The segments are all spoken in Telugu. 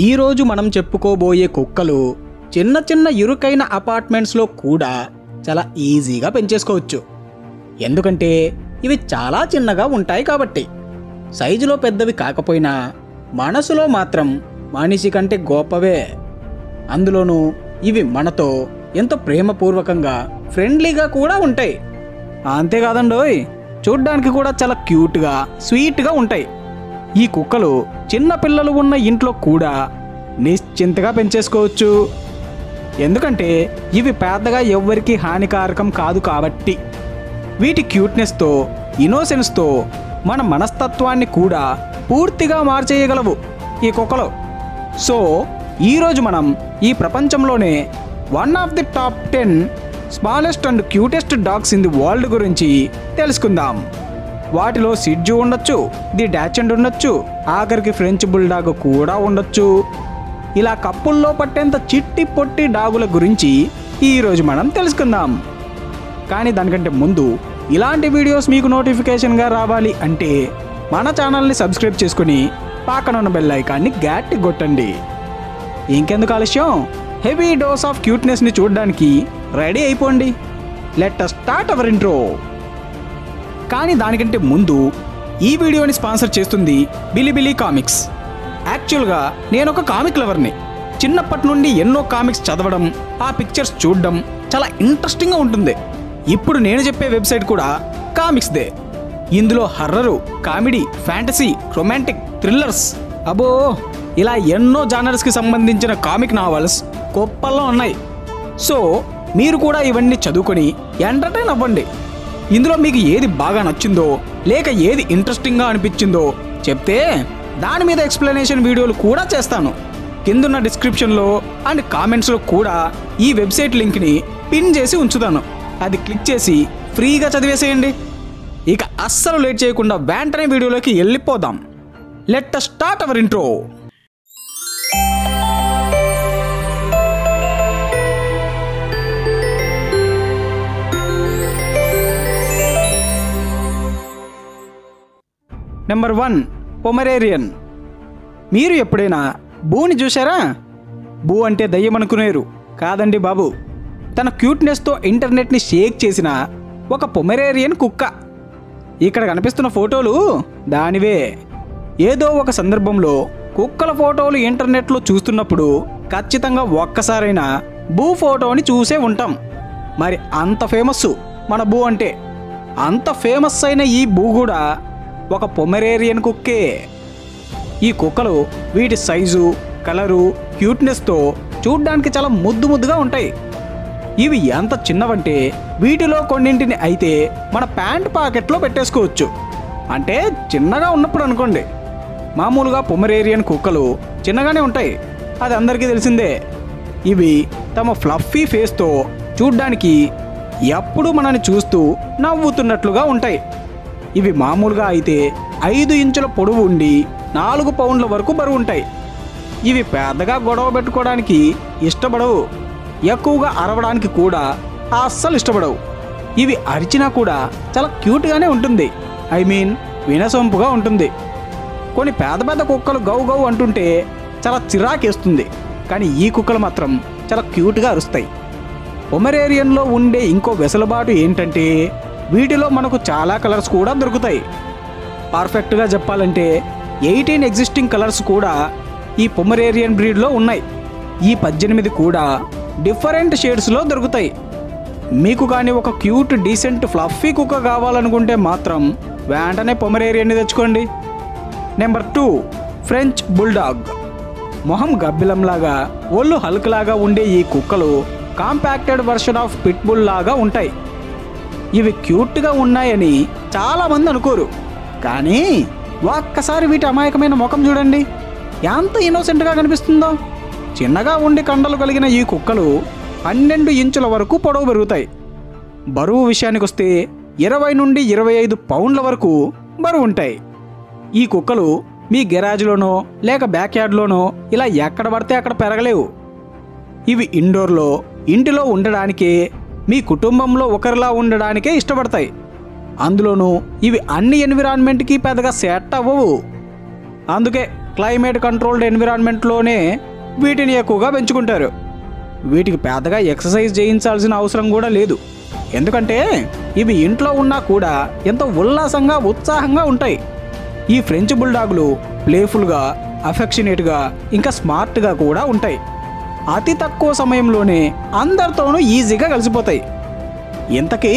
ఈ రోజు మనం చెప్పుకోబోయే కుక్కలు చిన్న చిన్న ఇరుకైన అపార్ట్మెంట్స్లో కూడా చాలా ఈజీగా పెంచేసుకోవచ్చు. ఎందుకంటే ఇవి చాలా చిన్నగా ఉంటాయి కాబట్టి. సైజులో పెద్దవి కాకపోయినా మనసులో మాత్రం మనిషి కంటే గొప్పవే. అందులోనూ ఇవి మనతో ఎంతో ప్రేమపూర్వకంగా ఫ్రెండ్లీగా కూడా ఉంటాయి. అంతేకాదండోయ్, చూడ్డానికి కూడా చాలా క్యూట్గా స్వీట్గా ఉంటాయి. ఈ కుక్కలు చిన్నపిల్లలు ఉన్న ఇంట్లో కూడా నిశ్చింతగా పెంచేసుకోవచ్చు. ఎందుకంటే ఇవి పెద్దగా ఎవ్వరికీ హానికారకం కాదు కాబట్టి. వీటి క్యూట్నెస్తో, ఇన్నోసెన్స్తో మన మనస్తత్వాన్ని కూడా పూర్తిగా మార్చేయగలవు ఈ కుక్కలు. సో ఈరోజు మనం ఈ ప్రపంచంలోనే one of the top 10 smallest and cutest dogs in the world గురించి తెలుసుకుందాం. వాటిలో సిడ్జు ఉండొచ్చు, ది డాచ్హండ్ ఉండొచ్చు, ఆఖరికి ఫ్రెంచ్ బుల్డాగ్ కూడా ఉండొచ్చు. ఇలా కప్పుల్లో పట్టేంత చిట్టి పొట్టి డాగుల గురించి ఈరోజు మనం తెలుసుకుందాం. కానీ దానికంటే ముందు ఇలాంటి వీడియోస్ మీకు నోటిఫికేషన్గా రావాలి అంటే మన ఛానల్ని సబ్స్క్రైబ్ చేసుకుని పక్కనున్న బెల్ ఐకాన్ని గట్టి కొట్టండి. ఇంకెందుకు ఆలస్యం, హెవీ డోస్ ఆఫ్ క్యూట్నెస్ని చూడడానికి రెడీ అయిపోండి. Let us start our intro. కానీ దానికంటే ముందు ఈ వీడియోని స్పాన్సర్ చేస్తుంది బిలిబిలి కామిక్స్. యాక్చువల్గా నేను ఒక కామిక్ లవర్ని. చిన్నప్పటి నుండి ఎన్నో కామిక్స్ చదవడం, ఆ పిక్చర్స్ చూడడం చాలా ఇంట్రెస్టింగ్గా ఉంటుంది. ఇప్పుడు నేను చెప్పే వెబ్సైట్ కూడా కామిక్స్దే. ఇందులో horror, comedy, fantasy, romantic, thrillers, అబో ఇలా ఎన్నో జానర్స్కి సంబంధించిన కామిక్ నావల్స్ గొప్పల్లో ఉన్నాయి. సో మీరు కూడా ఇవన్నీ చదువుకొని ఎంటర్టైన్ అవ్వండి. ఇందులో మీకు ఏది బాగా నచ్చిందో లేక ఏది ఇంట్రెస్టింగ్గా అనిపించిందో చెప్తే దాని మీద ఎక్స్ప్లెనేషన్ వీడియోలు కూడా చేస్తాను. కిందున్న డిస్క్రిప్షన్లో అండ్ కామెంట్స్లో కూడా ఈ వెబ్సైట్ లింక్ని పిన్ చేసి ఉంచుతాను. అది క్లిక్ చేసి ఫ్రీగా చదివేసేయండి. ఇక అస్సలు లేట్ చేయకుండా వెంటనే వీడియోలోకి వెళ్ళిపోదాం. Let us start our intro. Number 1, Pomeranian. మీరు ఎప్పుడైనా బూని చూశారా? బూ అంటే దయ్యం అనుకునేరు కాదండి బాబు. తన క్యూట్నెస్తో ఇంటర్నెట్ని షేక్ చేసిన ఒక పొమెరేరియన్ కుక్క. ఇక్కడ కనిపిస్తున్న ఫోటోలు దానివే. ఏదో ఒక సందర్భంలో కుక్కల ఫోటోలు ఇంటర్నెట్లో చూస్తున్నప్పుడు ఖచ్చితంగా ఒక్కసారైనా బూ ఫోటోని చూసే ఉంటాం. మరి అంత ఫేమస్ మన బూ అంటే. అంత ఫేమస్ అయిన ఈ బూ కూడా ఒక పొమెరేరియన్ కుక్కే. ఈ కుక్కలు వీటి సైజు, కలరు, క్యూట్నెస్తో చూడ్డానికి చాలా ముద్దు ముద్దుగా ఉంటాయి. ఇవి ఎంత చిన్నవంటే వీటిలో కొన్నింటిని అయితే మన ప్యాంట్ పాకెట్లో పెట్టేసుకోవచ్చు. అంటే చిన్నగా ఉన్నప్పుడు అనుకోండి. మామూలుగా పొమెరేరియన్ కుక్కలు చిన్నగానే ఉంటాయి, అది అందరికీ తెలిసిందే. ఇవి తమ ఫ్లఫీ ఫేస్తో చూడ్డానికి ఎప్పుడూ మనని చూస్తూ నవ్వుతున్నట్లుగా ఉంటాయి. ఇవి మామూలుగా అయితే 5 ఇంచుల పొడవు ఉండి 4 పౌండ్ల వరకు బరువు ఉంటాయి. ఇవి పెద్దగా గొడవ పెట్టుకోవడానికి ఇష్టపడవు, ఎక్కువగా అరవడానికి కూడా అస్సలు ఇష్టపడవు. ఇవి అరిచినా కూడా చాలా క్యూట్గానే ఉంటుంది. ఐ మీన్ వినసొంపుగా ఉంటుంది. కొన్ని పెద్ద పెద్ద కుక్కలు గౌ గౌ అంటుంటే చాలా చిరాకేస్తుంది. కానీ ఈ కుక్కలు మాత్రం చాలా క్యూట్గా అరుస్తాయి. పొమెరేరియన్లో ఉండే ఇంకో వెసులుబాటు ఏంటంటే వీటిలో మనకు చాలా కలర్స్ కూడా దొరుకుతాయి. పర్ఫెక్ట్గా చెప్పాలంటే 18 ఎగ్జిస్టింగ్ కలర్స్ కూడా ఈ పొమెరేరియన్ బ్రీడ్లో ఉన్నాయి. ఈ 18 కూడా డిఫరెంట్ షేడ్స్లో దొరుకుతాయి. మీకు కానీ ఒక క్యూట్, డీసెంట్, ఫ్లఫీ కుక్క కావాలనుకుంటే మాత్రం వెంటనే పొమెరేరియన్ని తెచ్చుకోండి. Number 2, French bulldog. మొహం గబ్బిలంలాగా, ఒళ్ళు హల్క్లాగా ఉండే ఈ కుక్కలు కాంపాక్టెడ్ వర్షన్ ఆఫ్ పిట్బుల్ లాగా ఉంటాయి. ఇవి క్యూట్గా ఉన్నాయని చాలామంది అనుకోరు, కానీ ఒక్కసారి వీటి అమాయకమైన ముఖం చూడండి, ఎంత ఇన్నోసెంట్గా కనిపిస్తుందో. చిన్నగా ఉండి కండలు కలిగిన ఈ కుక్కలు 12 ఇంచుల వరకు పొడవు పెరుగుతాయి. బరువు విషయానికి వస్తే 20 నుండి 25 పౌండ్ల వరకు బరువు ఉంటాయి. ఈ కుక్కలు మీ గెరాజ్లోనో లేక బ్యాక్ యార్డ్లోనో ఇలా ఎక్కడ పడితే అక్కడ పెరగలేవు. ఇవి ఇండోర్లో, ఇంటిలో ఉండడానికే, మీ కుటుంబంలో ఒకరిలా ఉండడానికే ఇష్టపడతాయి. అందులోనూ ఇవి అన్ని ఎన్విరాన్మెంట్కి పెద్దగా సెట్ అవ్వవు. అందుకే క్లైమేట్ కంట్రోల్డ్ ఎన్విరాన్మెంట్లోనే వీటిని ఎక్కువగా పెంచుకుంటారు. వీటికి పెద్దగా ఎక్సర్సైజ్ చేయించాల్సిన అవసరం కూడా లేదు, ఎందుకంటే ఇవి ఇంట్లో ఉన్నా కూడా ఎంతో ఉల్లాసంగా ఉత్సాహంగా ఉంటాయి. ఈ ఫ్రెంచ్ బుల్డాగులు ప్లేఫుల్గా, అఫెక్షనేట్గా, ఇంకా స్మార్ట్గా కూడా ఉంటాయి. అతి తక్కువ సమయంలోనే అందరితోనూ ఈజీగా కలిసిపోతాయి. ఇంతకీ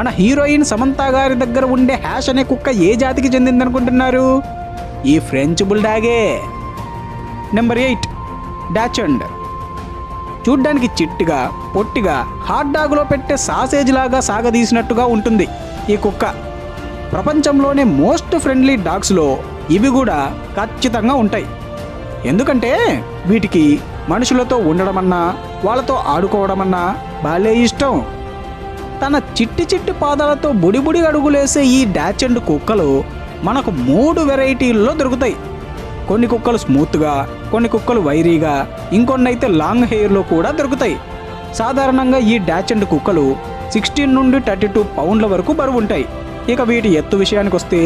మన హీరోయిన్ సమంతా గారి దగ్గర ఉండే హ్యాష్ అనే కుక్క ఏ జాతికి చెందిందనుకుంటున్నారు? ఈ ఫ్రెంచ్ బుల్డాగే. నెంబర్ 8 డాచండ్. చూడ్డానికి చిట్టిగా పొట్టిగా హాట్ డాగ్లో పెట్టే సాసేజ్ లాగా సాగదీసినట్టుగా ఉంటుంది ఈ కుక్క. ప్రపంచంలోనే మోస్ట్ ఫ్రెండ్లీ డాగ్స్లో ఇవి కూడా ఖచ్చితంగా ఉంటాయి, ఎందుకంటే వీటికి మనుషులతో ఉండడమన్నా వాళ్ళతో ఆడుకోవడమన్నా భలే ఇష్టం. తన చిట్టి చిట్టి పాదాలతో బుడిబుడి అడుగులేసే ఈ డాచండ్ కుక్కలు మనకు 3 వెరైటీల్లో దొరుకుతాయి. కొన్ని కుక్కలు స్మూత్గా, కొన్ని కుక్కలు వైరీగా, ఇంకొన్నైతే లాంగ్ హెయిర్లో కూడా దొరుకుతాయి. సాధారణంగా ఈ డాచండ్ కుక్కలు 16 నుండి 32 పౌండ్ల వరకు బరువు ఉంటాయి. ఇక వీటి ఎత్తు విషయానికి వస్తే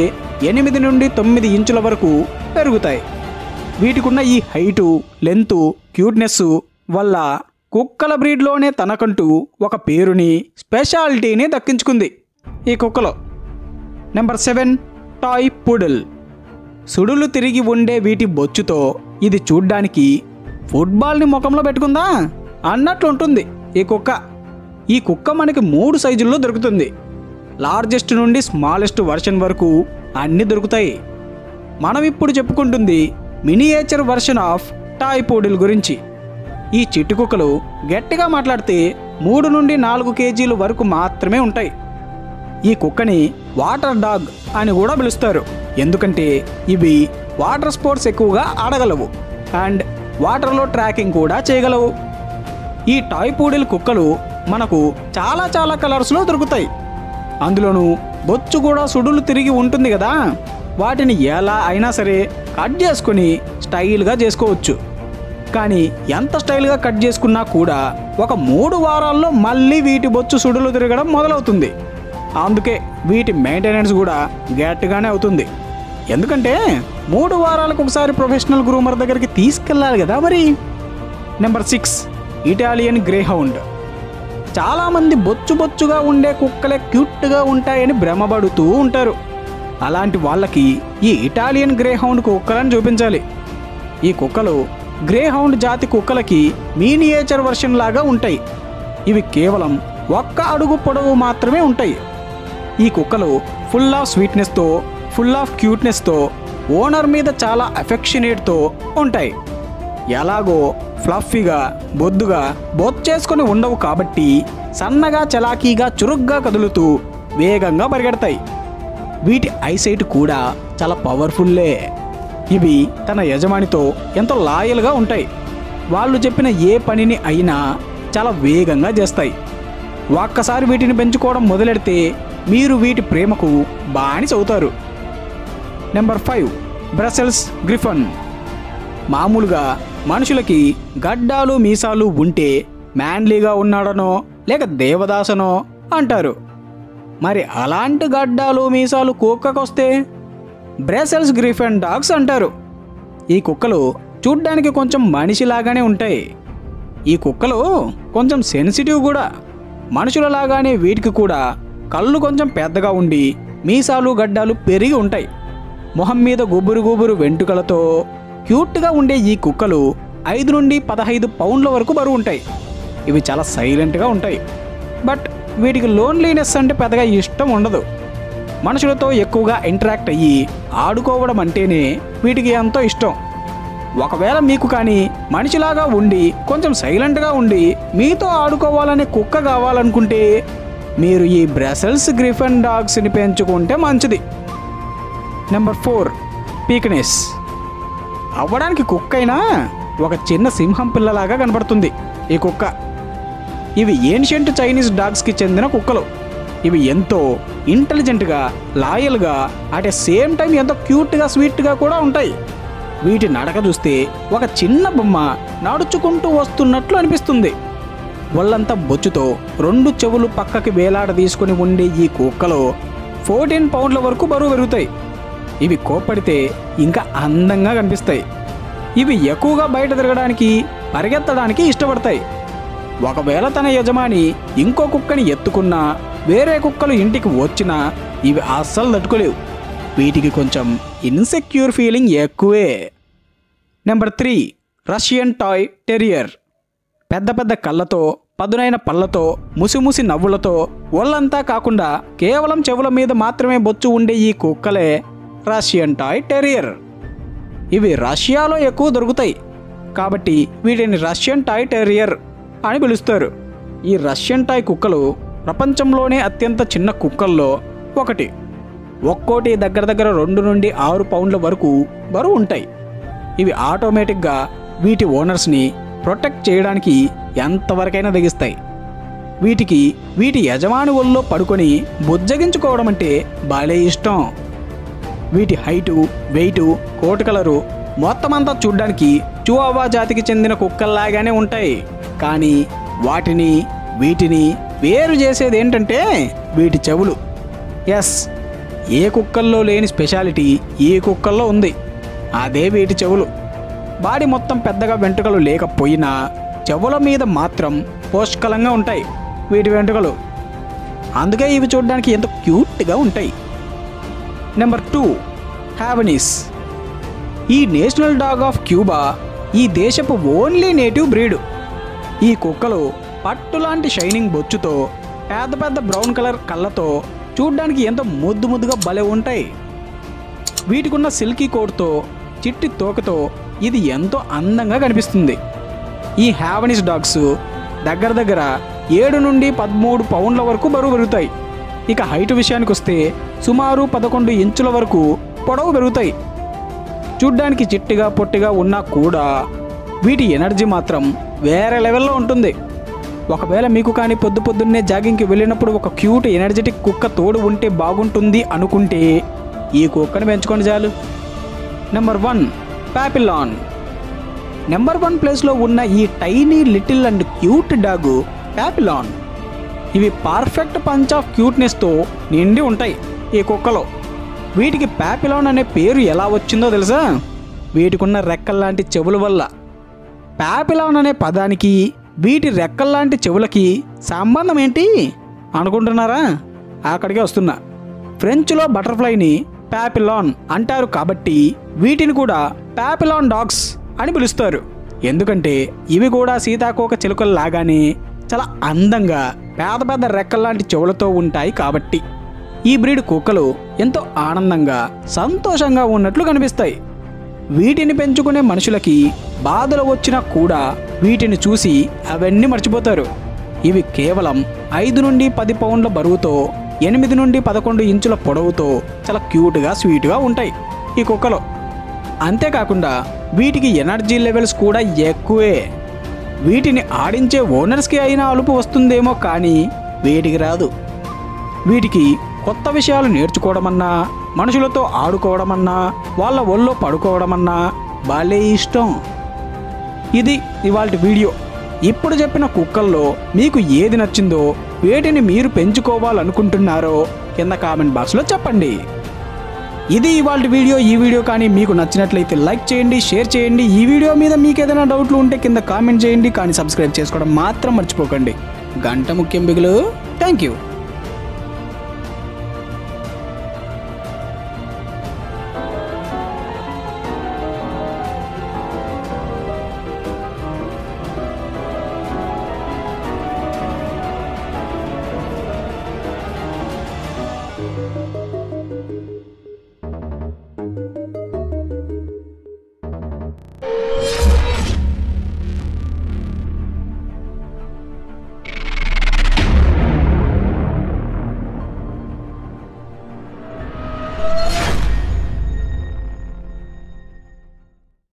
8 నుండి 9 ఇంచుల వరకు పెరుగుతాయి. వీటికున్న ఈ హైటు, లెంతు, క్యూట్నెస్ వల్ల కుక్కల బ్రీడ్లోనే తనకంటూ ఒక పేరుని, స్పెషాలిటీని దక్కించుకుంది ఈ కుక్కలో. Number 7 toy poodle. సుడులు తిరిగి ఉండే వీటి బొచ్చుతో ఇది చూడ్డానికి ఫుట్బాల్ని ముఖంలో పెట్టుకుందా అన్నట్లుంటుంది ఈ కుక్క. ఈ కుక్క మనకి 3 సైజుల్లో దొరుకుతుంది. లార్జెస్ట్ నుండి స్మాలెస్ట్ వర్షన్ వరకు అన్నీ దొరుకుతాయి. మనం ఇప్పుడు చెప్పుకుంటుంది miniature version of toy poodle గురించి. ఈ చిట్టు కుక్కలు గట్టిగా మాట్లాడితే 3 నుండి 4 కేజీల వరకు మాత్రమే ఉంటాయి. ఈ కుక్కని వాటర్ డాగ్ అని కూడా పిలుస్తారు, ఎందుకంటే ఇవి వాటర్ స్పోర్ట్స్ ఎక్కువగా ఆడగలవు అండ్ వాటర్లో ట్రాకింగ్ కూడా చేయగలవు. ఈ టాయ్ పూడిల్ కుక్కలు మనకు చాలా చాలా కలర్స్లో దొరుకుతాయి. అందులోనూ బొచ్చు కూడా సుడులు తిరిగి ఉంటుంది కదా, వాటిని ఎలా అయినా సరే కట్ చేసుకుని స్టైల్గా చేసుకోవచ్చు. కానీ ఎంత స్టైల్గా కట్ చేసుకున్నా కూడా ఒక 3 వారాల్లో మళ్ళీ వీటి బొచ్చు సుడులు తిరగడం మొదలవుతుంది. అందుకే వీటి మెయింటెనెన్స్ కూడా గట్టిగానే అవుతుంది, ఎందుకంటే 3 వారాలకు ఒకసారి ప్రొఫెషనల్ గ్రూమర్ దగ్గరికి తీసుకెళ్ళాలి కదా మరి. Number 6 Italian greyhound. చాలామంది బొచ్చు బొచ్చుగా ఉండే కుక్కలే క్యూట్గా ఉంటాయని భ్రమపడుతూ ఉంటారు. అలాంటి వాళ్ళకి ఈ ఇటాలియన్ గ్రేహౌండ్ కుక్కలను చూపించాలి. ఈ కుక్కలు గ్రేహౌండ్ జాతి కుక్కలకి మినియేచర్ వర్షన్ లాగా ఉంటాయి. ఇవి కేవలం 1 అడుగు పొడవు మాత్రమే ఉంటాయి. ఈ కుక్కలు ఫుల్ ఆఫ్ స్వీట్నెస్తో, ఫుల్ ఆఫ్ క్యూట్నెస్తో, ఓనర్ మీద చాలా అఫెక్షనేట్తో ఉంటాయి. ఎలాగో ఫ్లఫీగా, బొద్దుగా, బొచ్చేసుకొని ఉండవు కాబట్టి సన్నగా, చలాకీగా, చురుగ్గా కదులుతూ వేగంగా పరిగెడతాయి. వీటి ఐసైట్ కూడా చాలా పవర్ఫుల్లే. ఇవి తన యజమానితో ఎంతో లాయల్గా ఉంటాయి. వాళ్ళు చెప్పిన ఏ పనిని అయినా చాలా వేగంగా చేస్తాయి. ఒక్కసారి వీటిని పెంచుకోవడం మొదలెడితే మీరు వీటి ప్రేమకు బానిస అవుతారు. Number 5 Brussels griffon. మామూలుగా మనుషులకి గడ్డాలు మీసాలు ఉంటే మ్యాన్లీగా ఉన్నాడనో లేక దేవదాసనో అంటారు. మరి అలాంటి గడ్డాలు మీసాలు కుక్కకొస్తే బ్రసెల్స్ గ్రిఫన్ డాగ్స్ అంటారు. ఈ కుక్కలు చూడ్డానికి కొంచెం మనిషిలాగానే ఉంటాయి. ఈ కుక్కలు కొంచెం సెన్సిటివ్ కూడా. మనుషులలాగానే వీటికి కూడా కళ్ళు కొంచెం పెద్దగా ఉండి మీసాలు గడ్డాలు పెరిగి ఉంటాయి. మొహం మీద గుబురు గుబురు వెంట్రుకలతో క్యూట్గా ఉండే ఈ కుక్కలు 5 నుండి 15 పౌండ్ల వరకు బరువు ఉంటాయి. ఇవి చాలా సైలెంట్గా ఉంటాయి, బట్ వీటికి లోన్లీనెస్ అంటే పెద్దగా ఇష్టం ఉండదు. మనుషులతో ఎక్కువగా ఇంటరాక్ట్ అయ్యి ఆడుకోవడం అంటేనే వీటికి ఎంతో ఇష్టం. ఒకవేళ మీకు కానీ మనిషిలాగా ఉండి కొంచెం సైలెంట్గా ఉండి మీతో ఆడుకోవాలనే కుక్క కావాలనుకుంటే మీరు ఈ బ్రసెల్స్ గ్రిఫన్ డాగ్స్ని పెంచుకుంటే మంచిది. Number 4 Pekingese. అవ్వడానికి కుక్క అయినా ఒక చిన్న సింహం పిల్లలాగా కనబడుతుంది ఈ కుక్క. ఇవి ఏన్షియంట్ చైనీస్ డాగ్స్కి చెందిన కుక్కలు. ఇవి ఎంతో ఇంటెలిజెంట్గా, లాయల్గా, అట్ ఎ సేమ్ టైం ఎంతో క్యూట్గా, స్వీట్గా కూడా ఉంటాయి. వీటి నడక చూస్తే ఒక చిన్న బొమ్మ నడుచుకుంటూ వస్తున్నట్లు అనిపిస్తుంది. ఒళ్ళంతా బొచ్చుతో 2 చెవులు పక్కకి వేలాడ తీసుకుని ఉండే ఈ కుక్కలో 14 పౌండ్ల వరకు బరువు పెరుగుతాయి. ఇవి కోప్పడితే ఇంకా అందంగా కనిపిస్తాయి. ఇవి ఎక్కువగా బయట తిరగడానికి, పరిగెత్తడానికి ఇష్టపడతాయి. ఒకవేళ తన యజమాని ఇంకో కుక్కని ఎత్తుకున్నా, వేరే కుక్కలు ఇంటికి వచ్చినా ఇవి అస్సలు తట్టుకోలేవు. వీటికి కొంచెం ఇన్సెక్యూర్ ఫీలింగ్ ఎక్కువే. Number 3, Russian toy terrier. పెద్ద పెద్ద కళ్ళతో, పదునైన పళ్ళతో, ముసిముసి నవ్వులతో, ఒళ్ళంతా కాకుండా కేవలం చెవుల మీద మాత్రమే బొచ్చు ఉండే ఈ కుక్కలే రష్యన్ టాయ్ టెరియర్. ఇవి రష్యాలో ఎక్కువ దొరుకుతాయి కాబట్టి వీటిని రష్యన్ టాయ్ టెరియర్ అని పిలుస్తారు. ఈ రష్యన్ టాయ్ కుక్కలు ప్రపంచంలోనే అత్యంత చిన్న కుక్కల్లో ఒకటి. ఒక్కోటి దగ్గర దగ్గర 2 నుండి 6 పౌండ్ల వరకు బరువు ఉంటాయి. ఇవి ఆటోమేటిక్గా వీటి ఓనర్స్ని ప్రొటెక్ట్ చేయడానికి ఎంతవరకైనా దిగిస్తాయి. వీటికి వీటి యజమాని ఒళ్ళో పడుకొని బుజ్జగించుకోవడం అంటే బాలే ఇష్టం. వీటి హైటు, వెయిటు, కోటు కలరు మొత్తం అంతా చూడ్డానికి చివావా జాతికి చెందిన కుక్కల్లాగానే ఉంటాయి. కానీ వాటిని వీటిని వేరు చేసేది ఏంటంటే వీటి చెవులు. ఎస్, ఏ కుక్కల్లో లేని స్పెషాలిటీ ఈ కుక్కల్లో ఉంది. అదే వీటి చెవులు. బాడీ మొత్తం పెద్దగా వెంట్రుకలు లేకపోయినా చెవుల మీద మాత్రం పోషకలంగా ఉంటాయి వీటి వెంట్రుకలు. అందుకే ఇవి చూడడానికి ఎంతో క్యూట్గా ఉంటాయి. Number 2, Havanese. ఈ నేషనల్ డాగ్ ఆఫ్ క్యూబా ఈ దేశపు ఓన్లీ నేటివ్ బ్రీడ్. ఈ కుక్కలు పట్టులాంటి షైనింగ్ బొచ్చుతో, పెద్ద పెద్ద బ్రౌన్ కలర్ కళ్ళతో చూడ్డానికి ఎంతో ముద్దు ముద్దుగా భలే ఉంటాయి. వీటికున్న సిల్కీ కోట్తో, చిట్టి తోకతో ఇది ఎంతో అందంగా కనిపిస్తుంది. ఈ హావనీస్ డాగ్స్ దగ్గర దగ్గర 7 నుండి 13 పౌండ్ల వరకు బరువు పెరుగుతాయి. ఇక హైట్ విషయానికి వస్తే సుమారు 11 ఇంచుల వరకు పొడవు పెరుగుతాయి. చూడ్డానికి చిట్టిగా పొట్టిగా ఉన్నా కూడా వీటి ఎనర్జీ మాత్రం వేరే లెవెల్లో ఉంటుంది. ఒకవేళ మీకు కానీ పొద్దు పొద్దున్నే జాగింగ్కి వెళ్ళినప్పుడు ఒక క్యూట్ ఎనర్జెటిక్ కుక్క తోడు ఉంటే బాగుంటుంది అనుకుంటే ఈ కుక్కను పెంచుకోండి చాలు. Number 1, papillon. నెంబర్ 1 ప్లేస్లో ఉన్న ఈ tiny little and cute dog papillon. ఇవి పర్ఫెక్ట్ పంచ్ ఆఫ్ క్యూట్నెస్తో నిండి ఉంటాయి ఈ కుక్కలో. వీటికి పాపిలాన్ అనే పేరు ఎలా వచ్చిందో తెలుసా? వీటికున్న రెక్కల్లాంటి చెవుల వల్ల. పాపిలాన్ అనే పదానికి వీటి రెక్కల్లాంటి చెవులకి సంబంధం ఏంటి అనుకుంటున్నారా? అక్కడికే వస్తున్నా. ఫ్రెంచ్లో బటర్ఫ్లైని పాపిలాన్ అంటారు కాబట్టి వీటిని కూడా పాపిలాన్ డాగ్స్ అని పిలుస్తారు. ఎందుకంటే ఇవి కూడా సీతాకోక చిలుకల్లాగానే చాలా అందంగా పెద్ద పెద్ద రెక్కల్లాంటి చెవులతో ఉంటాయి కాబట్టి ఈ బ్రీడ్ కుక్కలు ఎంతో ఆనందంగా, సంతోషంగా ఉన్నట్లు కనిపిస్తాయి. వీటిని పెంచుకునే మనుషులకి బాధలు వచ్చినా కూడా వీటిని చూసి అవన్నీ మర్చిపోతారు. ఇవి కేవలం 5 నుండి 10 పౌండ్ల బరువుతో, 8 నుండి 11 ఇంచుల పొడవుతో చాలా క్యూట్గా, స్వీట్గా ఉంటాయి ఈ కుక్కలో. అంతేకాకుండా వీటికి ఎనర్జీ లెవెల్స్ కూడా ఎక్కువే. వీటిని ఆడించే ఓనర్స్కి అయినా అలుపు వస్తుందేమో కానీ వీటికి రాదు. వీటికి కొత్త విషయాలు నేర్చుకోవడమన్నా, మనుషులతో ఆడుకోవడమన్నా, వాళ్ళ ఒళ్ళో పడుకోవడమన్నా బాలే ఇష్టం. ఇది ఇవాల్టి వీడియో. ఇప్పుడు చెప్పిన కుక్కల్లో మీకు ఏది నచ్చిందో, వేటిని మీరు పెంచుకోవాలనుకుంటున్నారో కింద కామెంట్ బాక్స్లో చెప్పండి. ఇది ఇవాల్టి వీడియో. ఈ వీడియో కానీ మీకు నచ్చినట్లయితే లైక్ చేయండి, షేర్ చేయండి. ఈ వీడియో మీద మీకు ఏదైనా డౌట్లు ఉంటే కింద కామెంట్ చేయండి. కానీ సబ్స్క్రైబ్ చేసుకోవడం మాత్రం మర్చిపోకండి. గంట ముఖ్యం బిగులు. Thank you.